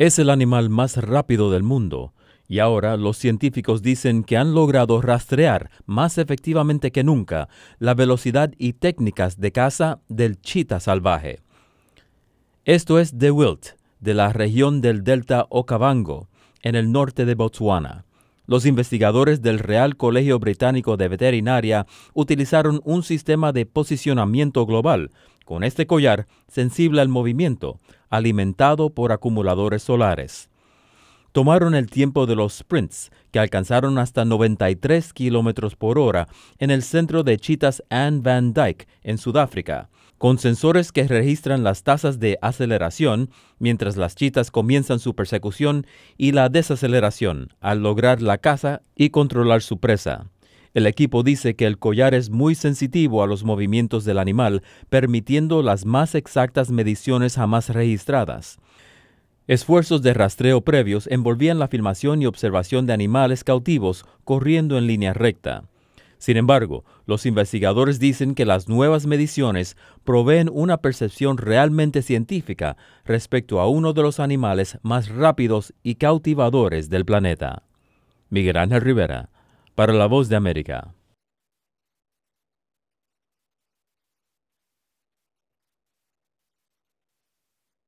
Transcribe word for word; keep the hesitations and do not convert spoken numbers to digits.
Es el animal más rápido del mundo, y ahora los científicos dicen que han logrado rastrear más efectivamente que nunca la velocidad y técnicas de caza del chita salvaje. Esto es The Wild, de la región del delta Okavango, en el norte de Botsuana. Los investigadores del Real Colegio Británico de Veterinaria utilizaron un sistema de posicionamiento global con este collar sensible al movimiento, alimentado por acumuladores solares. Tomaron el tiempo de los sprints, que alcanzaron hasta noventa y tres kilómetros por hora en el centro de chitas Anne Van Dyke, en Sudáfrica, con sensores que registran las tasas de aceleración mientras las chitas comienzan su persecución y la desaceleración al lograr la caza y controlar su presa. El equipo dice que el collar es muy sensitivo a los movimientos del animal, permitiendo las más exactas mediciones jamás registradas. Esfuerzos de rastreo previos envolvían la filmación y observación de animales cautivos corriendo en línea recta. Sin embargo, los investigadores dicen que las nuevas mediciones proveen una percepción realmente científica respecto a uno de los animales más rápidos y cautivadores del planeta. Miguel Ángel Rivera, para La Voz de América.